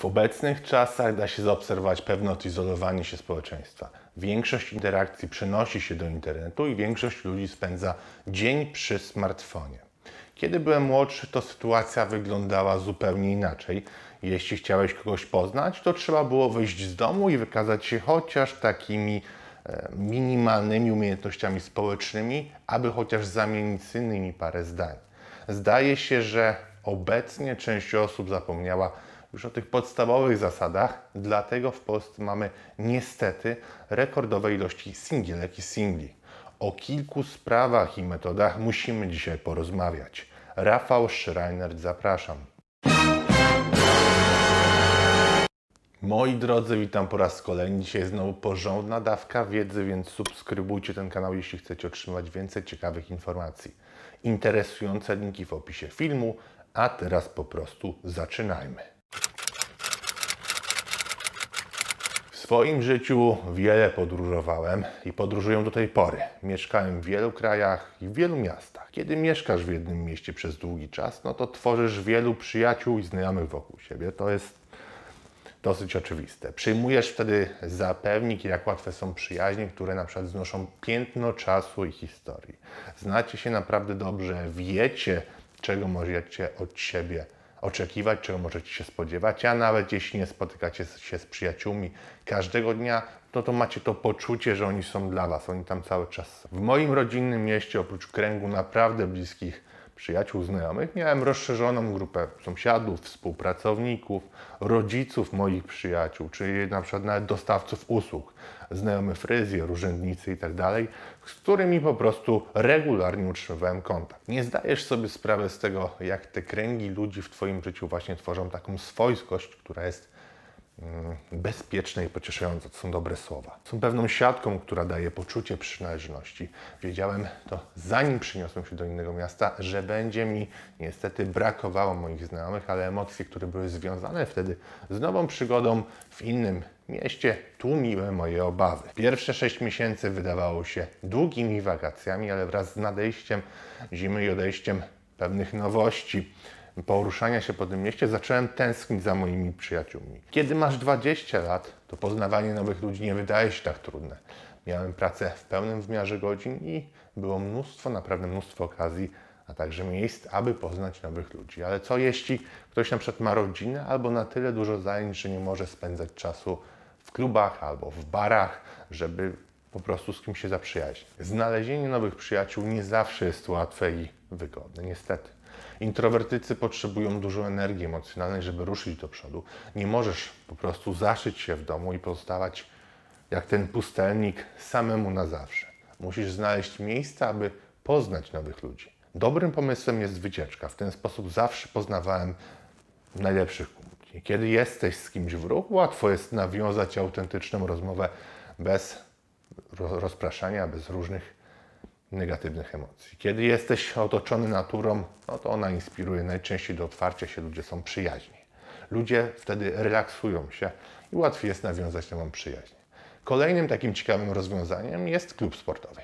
W obecnych czasach da się zaobserwować pewne odizolowanie się społeczeństwa. Większość interakcji przenosi się do internetu i większość ludzi spędza dzień przy smartfonie. Kiedy byłem młodszy, to sytuacja wyglądała zupełnie inaczej. Jeśli chciałeś kogoś poznać, to trzeba było wyjść z domu i wykazać się chociaż takimi minimalnymi umiejętnościami społecznymi, aby chociaż zamienić z innymi parę zdań. Zdaje się, że obecnie część osób zapomniała już o tych podstawowych zasadach, dlatego w Polsce mamy niestety rekordowe ilości singielek i singli. O kilku sprawach i metodach musimy dzisiaj porozmawiać. Rafał Szrajnert, zapraszam. Moi drodzy, witam po raz kolejny. Dzisiaj znowu porządna dawka wiedzy, więc subskrybujcie ten kanał, jeśli chcecie otrzymywać więcej ciekawych informacji. Interesujące linki w opisie filmu, a teraz po prostu zaczynajmy. W swoim życiu wiele podróżowałem i podróżuję do tej pory. Mieszkałem w wielu krajach i w wielu miastach. Kiedy mieszkasz w jednym mieście przez długi czas, no to tworzysz wielu przyjaciół i znajomych wokół siebie. To jest dosyć oczywiste. Przyjmujesz wtedy za pewnik, jak łatwe są przyjaźnie, które na przykład znoszą piętno czasu i historii. Znacie się naprawdę dobrze, wiecie, czego możecie od siebie oczekiwać, czego możecie się spodziewać, a nawet jeśli nie spotykacie się z przyjaciółmi każdego dnia, no to macie to poczucie, że oni są dla was, oni tam cały czas są. W moim rodzinnym mieście, oprócz kręgu naprawdę bliskich przyjaciół, znajomych, miałem rozszerzoną grupę sąsiadów, współpracowników, rodziców moich przyjaciół, czyli na przykład nawet dostawców usług, znajomy fryzjer, urzędnicy itd., z którymi po prostu regularnie utrzymywałem kontakt. Nie zdajesz sobie sprawy z tego, jak te kręgi ludzi w twoim życiu właśnie tworzą taką swojskość, która jest bezpieczne i pocieszające, to są dobre słowa. Są pewną siatką, która daje poczucie przynależności. Wiedziałem to, zanim przyniosłem się do innego miasta, że będzie mi niestety brakowało moich znajomych, ale emocje, które były związane wtedy z nową przygodą w innym mieście, tłumiły moje obawy. Pierwsze 6 miesięcy wydawało się długimi wakacjami, ale wraz z nadejściem zimy i odejściem pewnych nowości, poruszania się po tym mieście, zacząłem tęsknić za moimi przyjaciółmi. Kiedy masz 20 lat, to poznawanie nowych ludzi nie wydaje się tak trudne. Miałem pracę w pełnym wymiarze godzin i było mnóstwo, naprawdę mnóstwo okazji, a także miejsc, aby poznać nowych ludzi. Ale co jeśli ktoś na przykład ma rodzinę albo na tyle dużo zajęć, że nie może spędzać czasu w klubach albo w barach, żeby po prostu z kimś się zaprzyjaźnić. Znalezienie nowych przyjaciół nie zawsze jest łatwe i wygodne, niestety. Introwertycy potrzebują dużo energii emocjonalnej, żeby ruszyć do przodu. Nie możesz po prostu zaszyć się w domu i pozostawać jak ten pustelnik samemu na zawsze. Musisz znaleźć miejsce, aby poznać nowych ludzi. Dobrym pomysłem jest wycieczka. W ten sposób zawsze poznawałem najlepszych kumpli. Kiedy jesteś z kimś w ruchu, łatwo jest nawiązać autentyczną rozmowę bez rozpraszania, bez różnych negatywnych emocji. Kiedy jesteś otoczony naturą, no to ona inspiruje najczęściej do otwarcia się, ludzie są przyjaźni. Ludzie wtedy relaksują się i łatwiej jest nawiązać nową przyjaźń. Kolejnym takim ciekawym rozwiązaniem jest klub sportowy.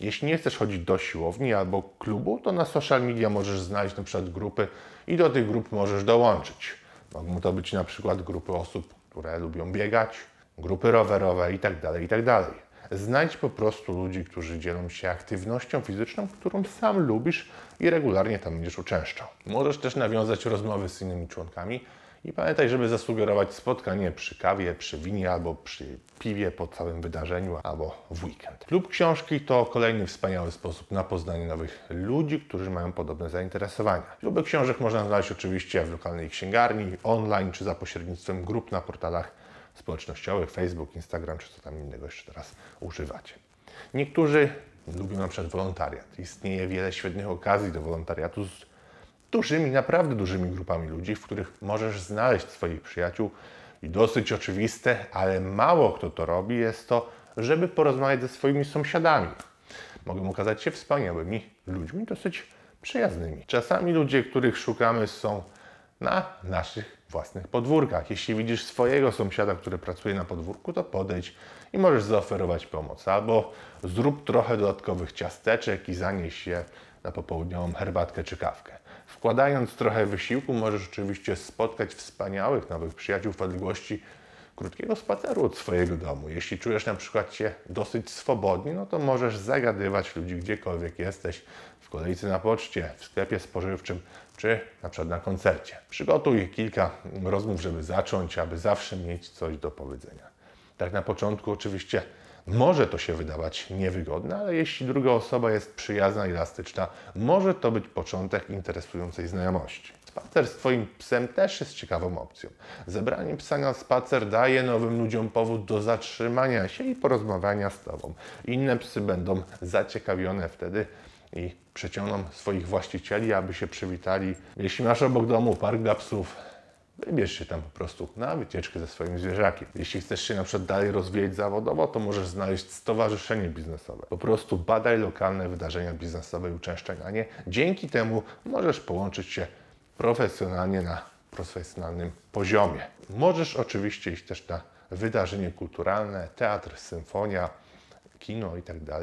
Jeśli nie chcesz chodzić do siłowni albo klubu, to na social media możesz znaleźć na przykład grupy i do tych grup możesz dołączyć. Mogą to być na przykład grupy osób, które lubią biegać, grupy rowerowe itd., itd. Znajdź po prostu ludzi, którzy dzielą się aktywnością fizyczną, którą sam lubisz i regularnie tam będziesz uczęszczał. Możesz też nawiązać rozmowy z innymi członkami i pamiętaj, żeby zasugerować spotkanie przy kawie, przy winie albo przy piwie po całym wydarzeniu albo w weekend. Klub książki to kolejny wspaniały sposób na poznanie nowych ludzi, którzy mają podobne zainteresowania. Kluby książek można znaleźć oczywiście w lokalnej księgarni, online czy za pośrednictwem grup na portalach społecznościowych, Facebook, Instagram, czy co tam innego jeszcze teraz używacie. Niektórzy lubią na przykład wolontariat. Istnieje wiele świetnych okazji do wolontariatu z dużymi, naprawdę dużymi grupami ludzi, w których możesz znaleźć swoich przyjaciół i dosyć oczywiste, ale mało kto to robi, jest to, żeby porozmawiać ze swoimi sąsiadami. Mogą okazać się wspaniałymi ludźmi, dosyć przyjaznymi. Czasami ludzie, których szukamy, są na naszych własnych podwórkach. Jeśli widzisz swojego sąsiada, który pracuje na podwórku, to podejdź i możesz zaoferować pomoc. Albo zrób trochę dodatkowych ciasteczek i zanieś je na popołudniową herbatkę czy kawkę. Wkładając trochę wysiłku, możesz oczywiście spotkać wspaniałych nowych przyjaciół w odległości krótkiego spaceru od swojego domu. Jeśli czujesz na przykład się dosyć swobodnie, no to możesz zagadywać ludzi gdziekolwiek jesteś, w kolejce na poczcie, w sklepie spożywczym, czy na przykład na koncercie. Przygotuj kilka rozmów, żeby zacząć, aby zawsze mieć coś do powiedzenia. Tak na początku oczywiście może to się wydawać niewygodne, ale jeśli druga osoba jest przyjazna i elastyczna, może to być początek interesującej znajomości. Spacer z Twoim psem też jest ciekawą opcją. Zabranie psa na spacer daje nowym ludziom powód do zatrzymania się i porozmawiania z Tobą. Inne psy będą zaciekawione wtedy i przyciągną swoich właścicieli, aby się przywitali. Jeśli masz obok domu park dla psów, wybierz się tam po prostu na wycieczkę ze swoim zwierzakiem. Jeśli chcesz się na przykład dalej rozwijać zawodowo, to możesz znaleźć stowarzyszenie biznesowe. Po prostu badaj lokalne wydarzenia biznesowe i uczęszczanie. Dzięki temu możesz połączyć się profesjonalnie na profesjonalnym poziomie. Możesz oczywiście iść też na wydarzenie kulturalne, teatr, symfonia, kino itd.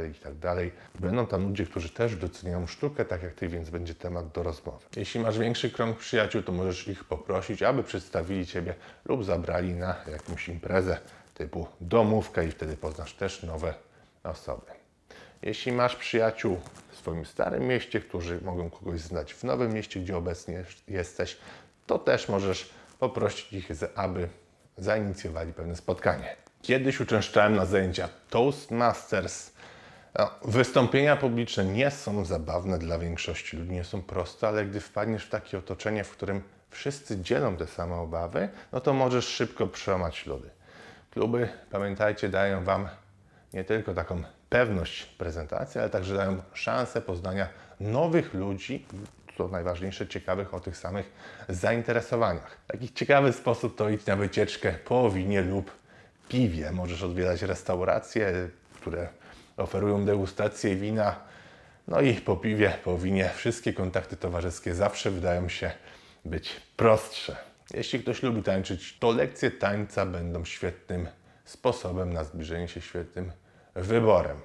Będą tam ludzie, którzy też doceniają sztukę, tak jak Ty, więc będzie temat do rozmowy. Jeśli masz większy krąg przyjaciół, to możesz ich poprosić, aby przedstawili Ciebie lub zabrali na jakąś imprezę typu domówka i wtedy poznasz też nowe osoby. Jeśli masz przyjaciół w swoim starym mieście, którzy mogą kogoś znać w nowym mieście, gdzie obecnie jesteś, to też możesz poprosić ich, aby zainicjowali pewne spotkanie. Kiedyś uczęszczałem na zajęcia Toastmasters. No, wystąpienia publiczne nie są zabawne dla większości ludzi, nie są proste, ale gdy wpadniesz w takie otoczenie, w którym wszyscy dzielą te same obawy, no to możesz szybko przełamać lody. Kluby, pamiętajcie, dają Wam nie tylko taką pewność prezentacji, ale także dają szansę poznania nowych ludzi, co najważniejsze, ciekawych o tych samych zainteresowaniach. Taki ciekawy sposób to idź na wycieczkę po winie lub piwie. Możesz odwiedzać restauracje, które oferują degustację wina. No i po piwie, po winie wszystkie kontakty towarzyskie zawsze wydają się być prostsze. Jeśli ktoś lubi tańczyć, to lekcje tańca będą świetnym sposobem na zbliżenie się, świetnym wyborem.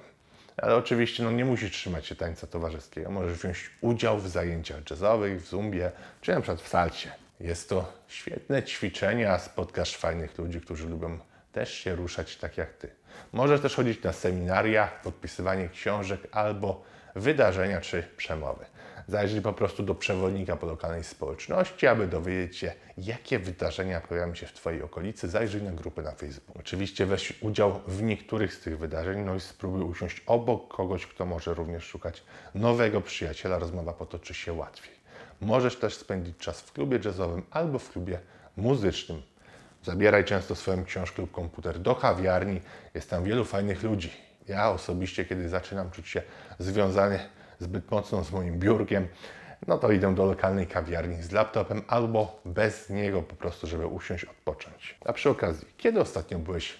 Ale oczywiście nie musisz trzymać się tańca towarzyskiego. Możesz wziąć udział w zajęciach jazzowych, w zumbie, czy na przykład w salsie. Jest to świetne ćwiczenie, a spotkasz fajnych ludzi, którzy lubią też się ruszać tak jak Ty. Możesz też chodzić na seminaria, podpisywanie książek albo wydarzenia czy przemowy. Zajrzyj po prostu do przewodnika po lokalnej społeczności, aby dowiedzieć się, jakie wydarzenia pojawiają się w Twojej okolicy. Zajrzyj na grupy na Facebooku. Oczywiście weź udział w niektórych z tych wydarzeń, no i spróbuj usiąść obok kogoś, kto może również szukać nowego przyjaciela. Rozmowa potoczy się łatwiej. Możesz też spędzić czas w klubie jazzowym albo w klubie muzycznym. Zabieraj często swoją książkę lub komputer do kawiarni. Jest tam wielu fajnych ludzi. Ja osobiście, kiedy zaczynam czuć się związany zbyt mocno z moim biurkiem, no to idę do lokalnej kawiarni z laptopem albo bez niego po prostu, żeby usiąść, odpocząć. A przy okazji, kiedy ostatnio byłeś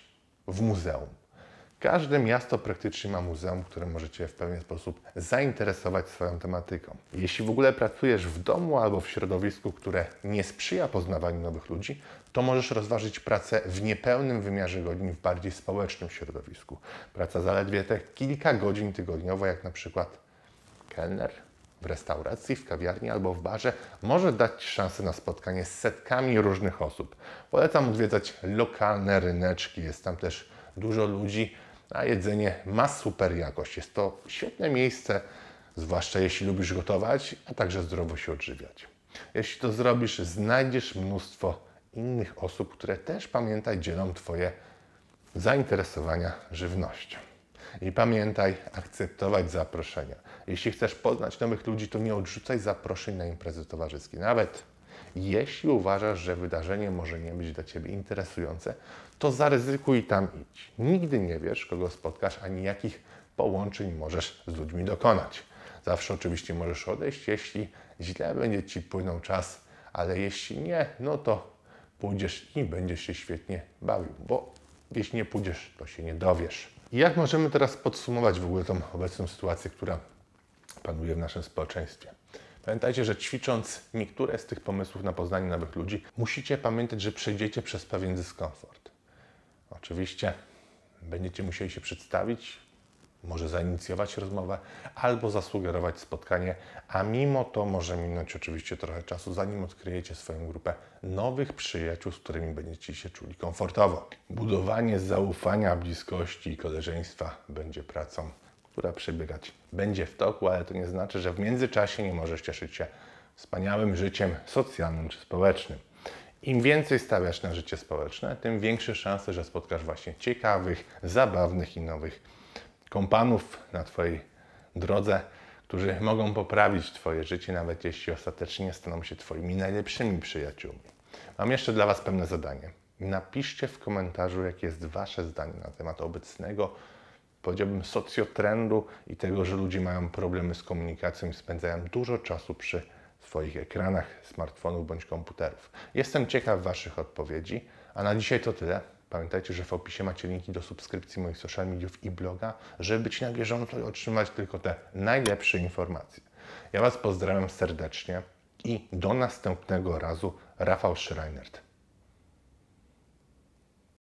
w muzeum? Każde miasto praktycznie ma muzeum, które możecie w pewien sposób zainteresować swoją tematyką. Jeśli w ogóle pracujesz w domu albo w środowisku, które nie sprzyja poznawaniu nowych ludzi, to możesz rozważyć pracę w niepełnym wymiarze godzin w bardziej społecznym środowisku. Praca zaledwie te kilka godzin tygodniowo, jak na przykład kelner w restauracji, w kawiarni albo w barze, może dać Ci szansę na spotkanie z setkami różnych osób. Polecam odwiedzać lokalne ryneczki, jest tam też dużo ludzi, a jedzenie ma super jakość. Jest to świetne miejsce, zwłaszcza jeśli lubisz gotować, a także zdrowo się odżywiać. Jeśli to zrobisz, znajdziesz mnóstwo innych osób, które też, pamiętaj, dzielą Twoje zainteresowania żywnością. I pamiętaj, akceptować zaproszenia. Jeśli chcesz poznać nowych ludzi, to nie odrzucaj zaproszeń na imprezy towarzyskie. Nawet jeśli uważasz, że wydarzenie może nie być dla Ciebie interesujące, to zaryzykuj i tam idź. Nigdy nie wiesz, kogo spotkasz, ani jakich połączeń możesz z ludźmi dokonać. Zawsze oczywiście możesz odejść, jeśli źle będzie Ci płynął czas, ale jeśli nie, no to pójdziesz i będziesz się świetnie bawił, bo jeśli nie pójdziesz, to się nie dowiesz. I jak możemy teraz podsumować w ogóle tą obecną sytuację, która panuje w naszym społeczeństwie? Pamiętajcie, że ćwicząc niektóre z tych pomysłów na poznanie nowych ludzi, musicie pamiętać, że przejdziecie przez pewien dyskomfort. Oczywiście będziecie musieli się przedstawić, może zainicjować rozmowę albo zasugerować spotkanie, a mimo to może minąć oczywiście trochę czasu, zanim odkryjecie swoją grupę nowych przyjaciół, z którymi będziecie się czuli komfortowo. Budowanie zaufania, bliskości i koleżeństwa będzie pracą, która przebiegać będzie w toku, ale to nie znaczy, że w międzyczasie nie możesz cieszyć się wspaniałym życiem socjalnym czy społecznym. Im więcej stawiasz na życie społeczne, tym większe szanse, że spotkasz właśnie ciekawych, zabawnych i nowych kompanów na Twojej drodze, którzy mogą poprawić Twoje życie, nawet jeśli ostatecznie staną się Twoimi najlepszymi przyjaciółmi. Mam jeszcze dla Was pewne zadanie. Napiszcie w komentarzu, jakie jest Wasze zdanie na temat obecnego, powiedziałbym, socjotrendu i tego, że ludzie mają problemy z komunikacją i spędzają dużo czasu przy swoich ekranach, smartfonów bądź komputerów. Jestem ciekaw Waszych odpowiedzi, a na dzisiaj to tyle. Pamiętajcie, że w opisie macie linki do subskrypcji moich social mediów i bloga, żeby być na bieżąco i otrzymać tylko te najlepsze informacje. Ja Was pozdrawiam serdecznie i do następnego razu. Rafał Szrajnert.